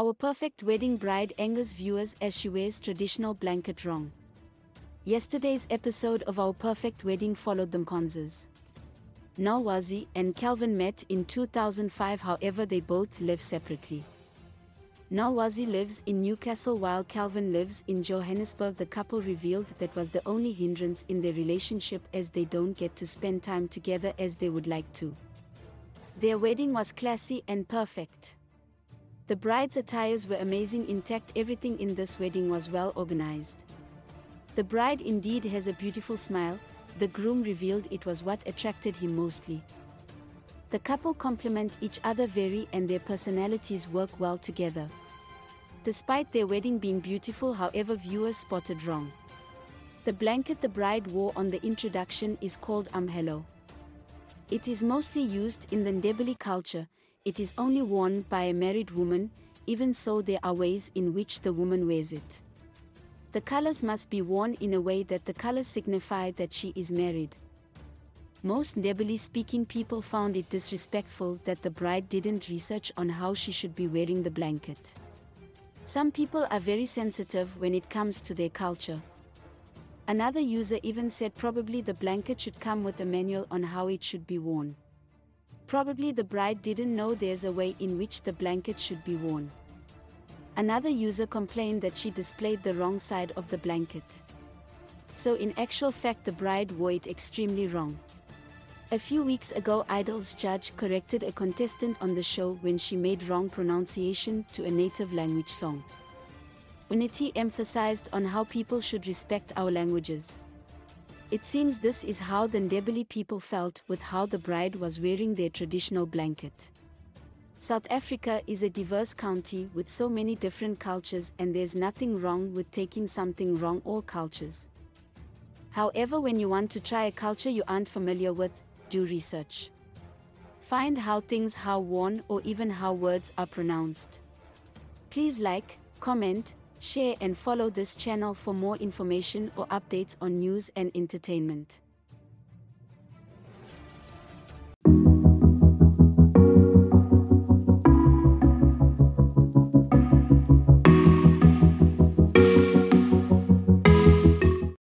Our Perfect Wedding bride angers viewers as she wears traditional blanket wrong. Yesterday's episode of Our Perfect Wedding followed the Mkhonzas. Nolwazi and Calvin met in 2005, however they both live separately. Nolwazi lives in Newcastle while Calvin lives in Johannesburg. The couple revealed that was the only hindrance in their relationship, as they don't get to spend time together as they would like to. Their wedding was classy and perfect. The bride's attires were amazing, intact. Everything in this wedding was well organized. The bride indeed has a beautiful smile. The groom revealed it was what attracted him mostly. The couple complement each other very and their personalities work well together. Despite their wedding being beautiful, however, viewers spotted wrong. The blanket the bride wore on the introduction is called amhelo. It is mostly used in the Ndebele culture. It is only worn by a married woman. Even so, there are ways in which the woman wears it. The colors must be worn in a way that the colors signify that she is married. Most Ndebele-speaking people found it disrespectful that the bride didn't research on how she should be wearing the blanket. Some people are very sensitive when it comes to their culture. Another user even said probably the blanket should come with a manual on how it should be worn. Probably the bride didn't know there's a way in which the blanket should be worn. Another user complained that she displayed the wrong side of the blanket. So in actual fact the bride wore it extremely wrong. A few weeks ago, Idols judge corrected a contestant on the show when she made wrong pronunciation to a native language song. Unity emphasized on how people should respect our languages. It seems this is how the Ndebele people felt with how the bride was wearing their traditional blanket. South Africa is a diverse country with so many different cultures, and there's nothing wrong with taking something wrong all cultures. However, when you want to try a culture you aren't familiar with, do research. Find how things are worn or even how words are pronounced. Please like, comment, share and follow this channel for more information or updates on news and entertainment.